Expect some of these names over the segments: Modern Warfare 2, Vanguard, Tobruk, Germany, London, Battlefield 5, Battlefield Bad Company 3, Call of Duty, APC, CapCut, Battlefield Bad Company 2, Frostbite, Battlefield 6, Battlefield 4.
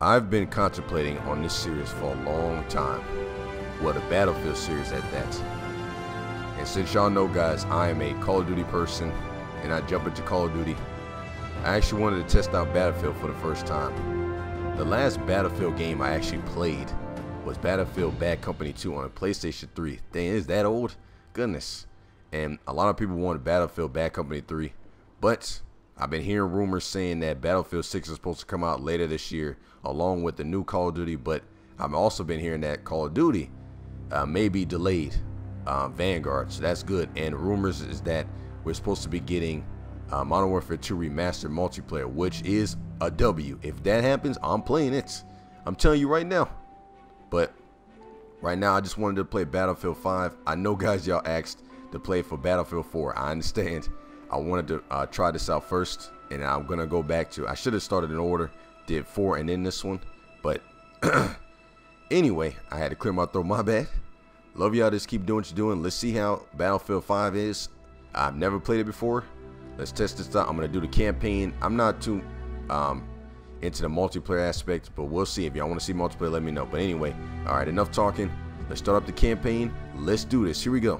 I've been contemplating on this series for a long time. Well, the Battlefield series at that. And since y'all know, guys, I am a Call of Duty person, and I jump into Call of Duty. I actually wanted to test out Battlefield for the first time. The last Battlefield game I actually played was Battlefield Bad Company 2 on a PlayStation 3. Dang, is that old? Goodness. And a lot of people wanted Battlefield Bad Company 3, but I've been hearing rumors saying that Battlefield 6 is supposed to come out later this year along with the new Call of Duty, but I've also been hearing that Call of Duty may be delayed, Vanguard, so that's good. And rumors is that we're supposed to be getting Modern Warfare 2 remastered multiplayer, which is a W. If that happens, I'm playing it. I'm telling you right now. But right now I just wanted to play Battlefield 5. I know, guys, y'all asked to play for Battlefield 4. I understand. I wanted to try this out first, and I'm gonna go back to, I should have started in order, did 4 and then this one, but anyway, I had to clear my throat, my bad. Love y'all, just keep doing what you're doing. Let's see how Battlefield 5 is. I've never played it before. Let's test this out. I'm gonna do the campaign. I'm not too into the multiplayer aspect, but we'll see. If y'all want to see multiplayer, let me know. But anyway, alright, enough talking. Let's start up the campaign. Let's do this. Here we go.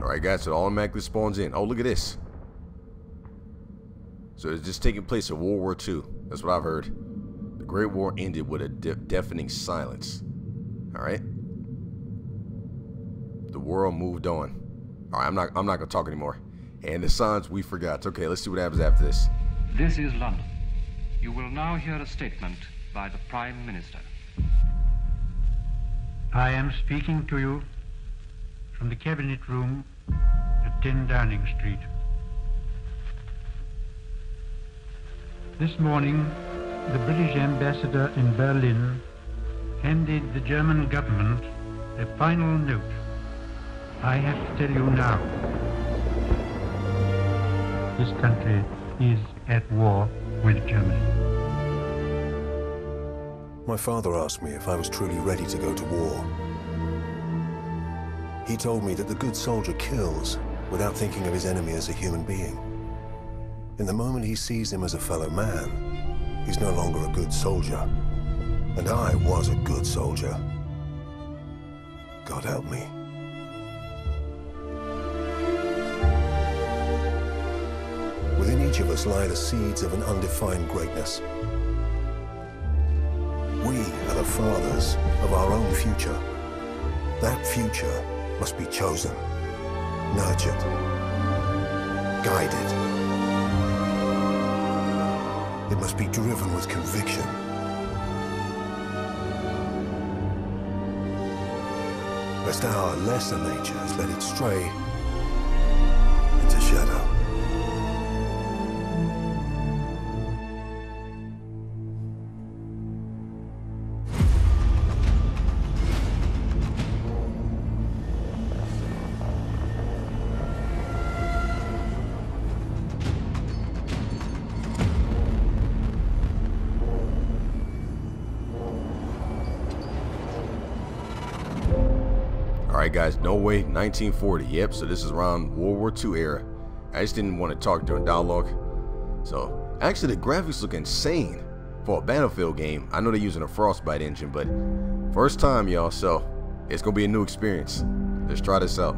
Alright, guys, so it automatically spawns in. Oh, look at this. So it's just taking place in World War II. That's what I've heard. The Great War ended with a deafening silence. Alright. The world moved on. Alright, I'm not gonna talk anymore. And the signs we forgot. Okay, let's see what happens after this. This is London. You will now hear a statement by the Prime Minister. I am speaking to you from the Cabinet Room at 10 Downing Street. This morning, the British ambassador in Berlin handed the German government a final note. I have to tell you now, this country is at war with Germany. My father asked me if I was truly ready to go to war. He told me that the good soldier kills without thinking of his enemy as a human being. And the moment he sees him as a fellow man, he's no longer a good soldier. And I was a good soldier. God help me. Within each of us lie the seeds of an undefined greatness. We are the fathers of our own future. That future must be chosen, nurtured, guided. It must be driven with conviction. Lest our lesser natures let it stray into shadow. Alright, guys, no way, 1940, yep, so this is around World War II era. I just didn't want to talk during dialogue. So, actually the graphics look insane for a Battlefield game. I know they're using a Frostbite engine, but first time, y'all, so it's going to be a new experience. Let's try this out.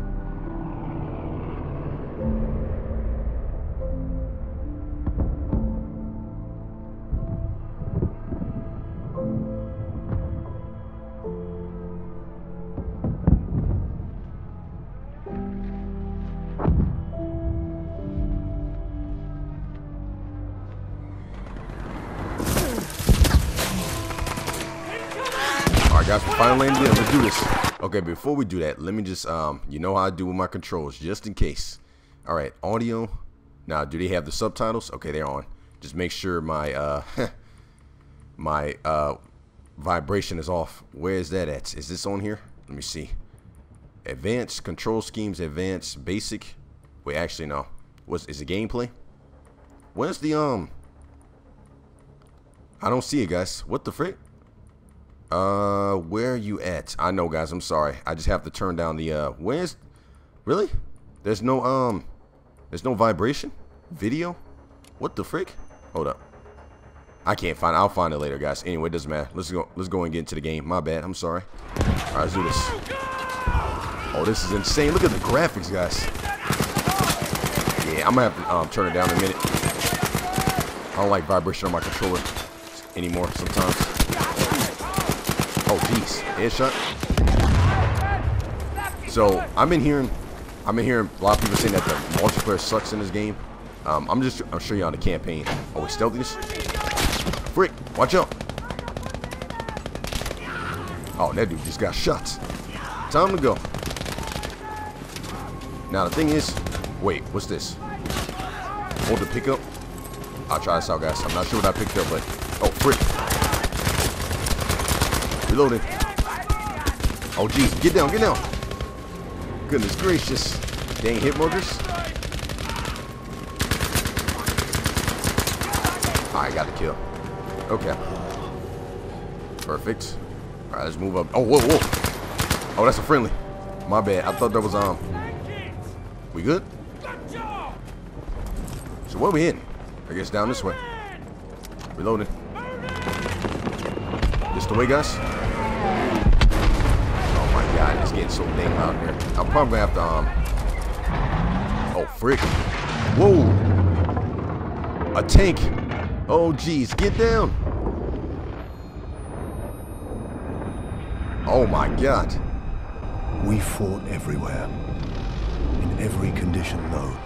Guys, we finally landed in. Let's do this. Okay, before we do that, let me just you know how I do with my controls, just in case. All right, audio. Now, do they have the subtitles? Okay, they're on. Just make sure my my vibration is off. Where is that at? Is this on here? Let me see. Advanced control schemes, advanced basic. Wait, actually no. What is the gameplay? Where's the I don't see it, guys. What the frick? Where are you at? I know, guys, I'm sorry. I just have to turn down the where's really? There's no vibration? Video? What the frick? Hold up. I can't find it. I'll find it later, guys. Anyway, it doesn't matter. Let's go and get into the game. My bad. I'm sorry. All right, let's do this. Oh, this is insane. Look at the graphics, guys. Yeah, I'm gonna have to turn it down in a minute. I don't like vibration on my controller anymore sometimes. Oh, jeez. Headshot. So I've been hearing a lot of people saying that the multiplayer sucks in this game. I'll show you on the campaign. Oh, we stealthiness. Frick, watch out. Oh, that dude just got shot. Time to go. Now the thing is, wait, what's this? Hold the pickup. I'll try this out, guys. I'm not sure what I picked up, but oh, frick. Reloading. Oh, jeez, get down, get down. Goodness gracious, dang hit markers. I got the kill. Okay. Perfect. Alright, let's move up. Oh, whoa, whoa. Oh, that's a friendly. My bad. I thought that was we good? So where are we in? I guess down this way. Reloading. This the way, guys? Oh my god, it's getting so dang loud here. I'm probably gonna have to oh frick. Whoa! A tank! Oh jeez, get down! Oh my god. We fought everywhere, in every condition known,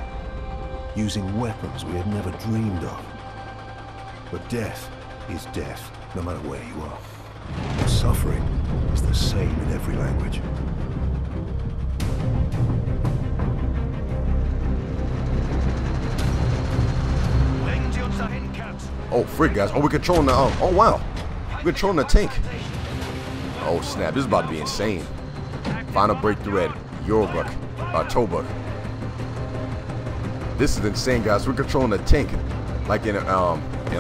using weapons we had never dreamed of. But death is death, no matter where you are. And suffering is the same in every language. Oh, frick, guys. Oh, we're controlling the, oh, wow. We're controlling the tank. Oh, snap. This is about to be insane. Final breakthrough at Tobruk. This is insane, guys. We're controlling the tank. Like in,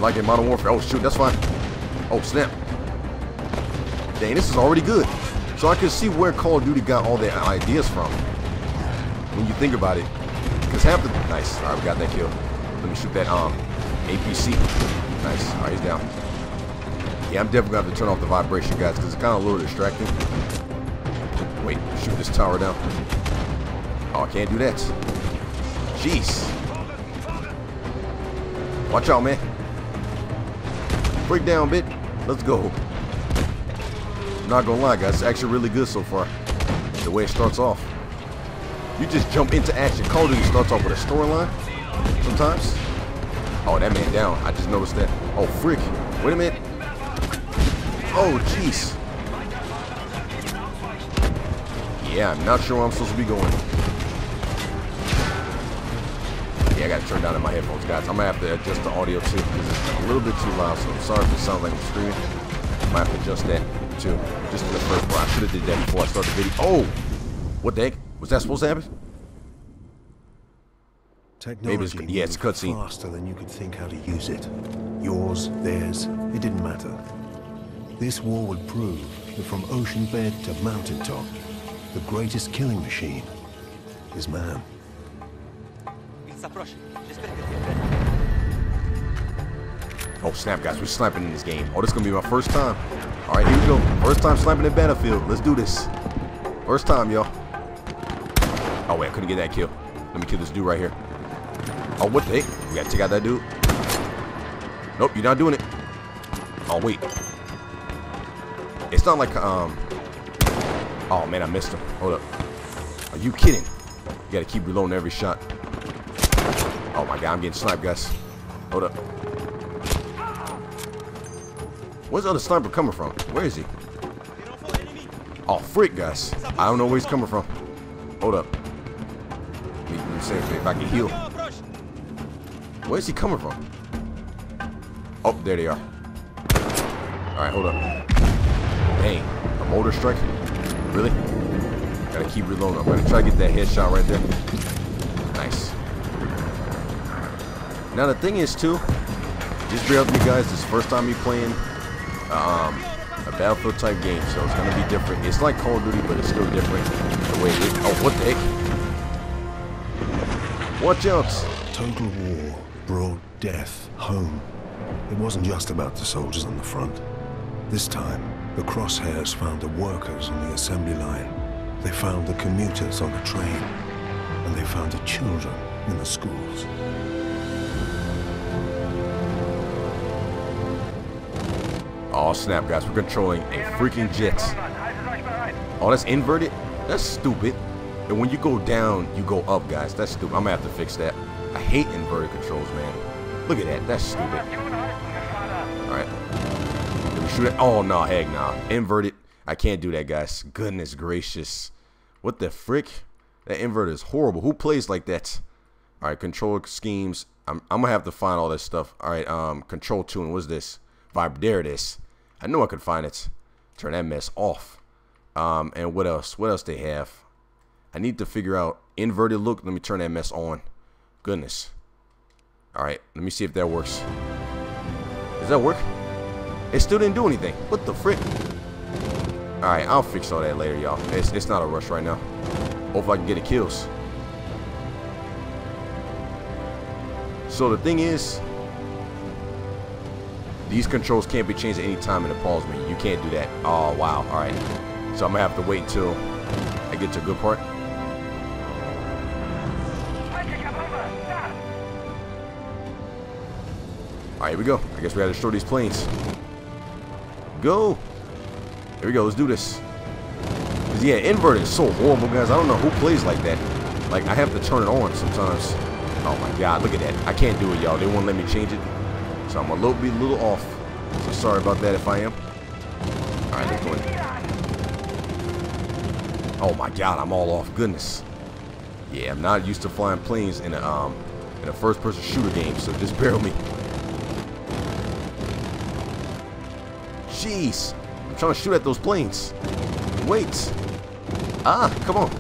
like in Modern Warfare. Oh, shoot. That's fine. Oh, snap. Dang, this is already good. So I can see where Call of Duty got all their ideas from. When you think about it. Because half the, nice. All right, we got that kill. Let me shoot that, APC. Nice. Alright, he's down. Yeah, I'm definitely going to have to turn off the vibration, guys, because it's kind of a little distracting. Wait, shoot this tower down. Oh, I can't do that. Jeez. Watch out, man. Break down, bit. Let's go. Not going to lie, guys. It's actually really good so far. The way it starts off. You just jump into action. Call of Duty starts off with a storyline sometimes. Oh, that man down. I just noticed that. Oh, frick. Wait a minute. Oh, jeez. Yeah, I'm not sure where I'm supposed to be going. Yeah, I got to turn down in my headphones, guys. I'm going to have to adjust the audio, too, because it's a little bit too loud, so I'm sorry if it sounds like I'm screaming. I might have to adjust that, too. Just in the first part. I should have did that before I started the video. Oh! What the heck? Was that supposed to happen? Technology maybe it's cutscene. Faster than you could think how to use it. Yours, theirs, it didn't matter. This war would prove that from ocean bed to mountaintop, the greatest killing machine is man. Oh snap, guys, we're sniping in this game. Oh, this is gonna be my first time. All right, here we go. First time sniping in Battlefield. Let's do this. First time, y'all. Oh wait, I couldn't get that kill. Let me kill this dude right here. Oh, what the heck? We gotta take out that dude. Nope, you're not doing it. Oh, wait. It's not like, oh, man, I missed him. Hold up. Are you kidding? You gotta keep reloading every shot. Oh, my God, I'm getting sniped, guys. Hold up. Where's the other sniper coming from? Where is he? Oh, frick, guys. I don't know where he's coming from. Hold up. Let me see if I can heal. Where's he coming from? Oh, there they are. Alright, hold up. Dang, a motor strike? Really? Gotta keep reloading. I'm gonna try to get that headshot right there. Nice. Now the thing is too, just be up to you guys, this is the first time me playing a Battlefield type game, so it's gonna be different. It's like Call of Duty, but it's still different the way it is. Oh, what the heck? Watch out! Total war brought death home. It wasn't just about the soldiers on the front. This time, the crosshairs found the workers on the assembly line. They found the commuters on the train. And they found the children in the schools. Oh snap, guys, we're controlling a freaking jet. Oh, that's inverted? That's stupid. And when you go down, you go up, guys. That's stupid. I'm gonna have to fix that. I hate inverted controls, man. Look at that. That's stupid. Alright. Did we shoot it? Oh, no. Heck, nah. Inverted. I can't do that, guys. Goodness gracious. What the frick? That inverted is horrible. Who plays like that? Alright, control schemes. I'm gonna have to find all this stuff. Alright, control tune. What's this? Vibe. There it is. I knew I could find it. Turn that mess off. And what else? What else they have? I need to figure out inverted look. Let me turn that mess on. Goodness. All right, let me see if that works. Does that work? It still didn't do anything. What the frick? All right, I'll fix all that later, y'all. It's not a rush right now. Hopefully I can get the kills. So the thing is, these controls can't be changed at any time in the pause menu. You can't do that. Oh, wow. All right. So I'm going to have to wait until I get to a good part. All right, here we go. I guess we got to destroy these planes. Go. Here we go. Let's do this. Because, yeah, inverted is so horrible, guys. I don't know who plays like that. Like, I have to turn it on sometimes. Oh, my God. Look at that. I can't do it, y'all. They won't let me change it. So I'm a little off. So sorry about that if I am. All right, let's go in. Oh my God, I'm all off. Goodness. Yeah, I'm not used to flying planes in a first-person shooter game. So just bear with me. Jeez, I'm trying to shoot at those planes. Wait. Ah, come on.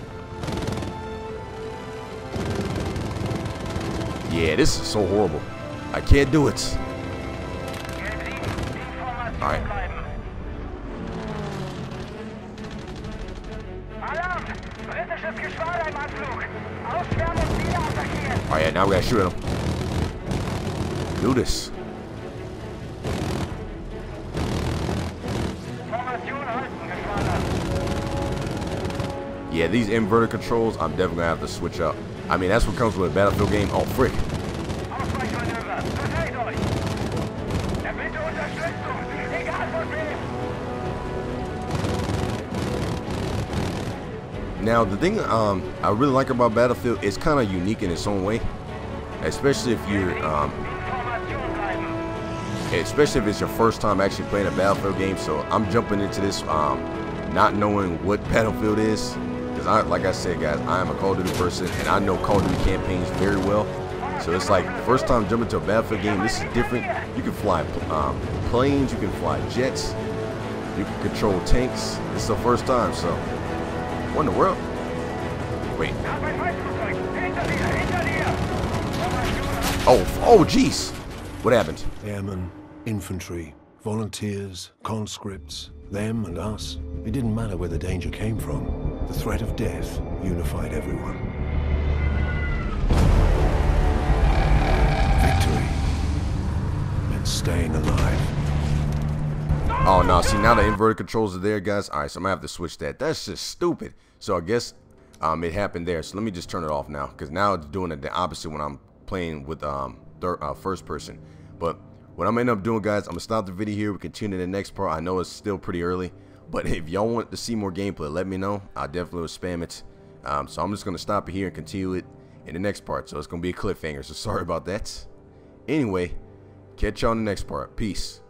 Yeah, this is so horrible. I can't do it. All right. All right, now we gotta shoot at him. Do this. Yeah, these inverted controls, I'm definitely gonna have to switch up. I mean, that's what comes with a Battlefield game. Oh, frick. Now the thing I really like about Battlefield is kind of unique in its own way, especially if it's your first time actually playing a Battlefield game. So I'm jumping into this not knowing what Battlefield is, because like I said, guys, I am a Call of Duty person and I know Call of Duty campaigns very well. So it's like the first time jumping to a Battlefield game. This is different. You can fly planes, you can fly jets, you can control tanks. It's the first time, so. What in the world? Wait. Oh, jeez. What happened? Airmen, infantry, volunteers, conscripts, them and us. It didn't matter where the danger came from. The threat of death unified everyone. Victory meant staying alive. Oh no, see now the inverted controls are there, guys. Alright, so I'm gonna have to switch that. That's just stupid. So I guess it happened there. So let me just turn it off now, because now it's doing the opposite when I'm playing with first person. But what I'm gonna end up doing, guys, I'm gonna stop the video here. We continue to the next part. I know it's still pretty early, but if y'all want to see more gameplay, let me know. I definitely will spam it. So I'm just gonna stop it here and continue it in the next part. So it's gonna be a cliffhanger, so sorry about that. Anyway, catch y'all in the next part. Peace.